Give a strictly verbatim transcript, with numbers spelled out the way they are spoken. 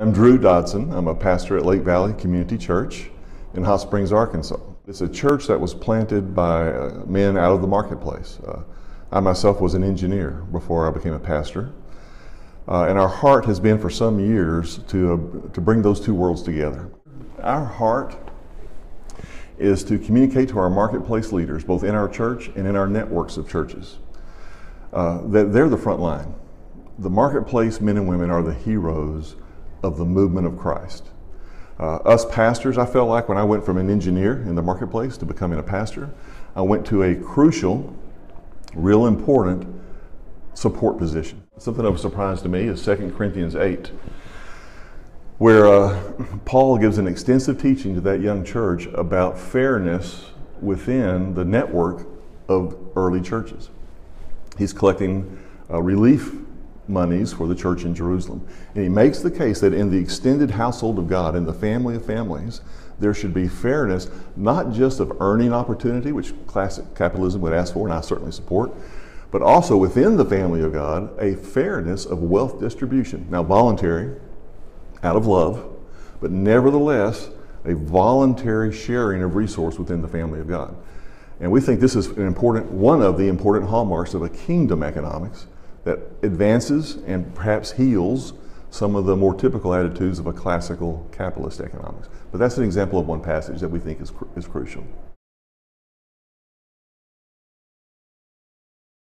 I'm Dru Dodson. I'm a pastor at Lake Valley Community Church in Hot Springs, Arkansas. It's a church that was planted by uh, men out of the marketplace. Uh, I myself was an engineer before I became a pastor. Uh, and our heart has been for some years to, uh, to bring those two worlds together. Our heart is to communicate to our marketplace leaders, both in our church and in our networks of churches, uh, that they're the front line. The marketplace men and women are the heroes of the movement of Christ. Uh, us pastors, I felt like when I went from an engineer in the marketplace to becoming a pastor, I went to a crucial, real important support position. Something of a surprise to me is Second Corinthians eight, where uh, Paul gives an extensive teaching to that young church about fairness within the network of early churches. He's collecting uh, relief monies for the church in Jerusalem. And he makes the case that in the extended household of God, in the family of families, there should be fairness, not just of earning opportunity, which classic capitalism would ask for, and I certainly support, but also within the family of God, a fairness of wealth distribution. Now, voluntary, out of love, but nevertheless, a voluntary sharing of resource within the family of God. And we think this is an important, one of the important hallmarks of a kingdom economics that advances and perhaps heals some of the more typical attitudes of a classical capitalist economics. But that's an example of one passage that we think is, cru- is crucial.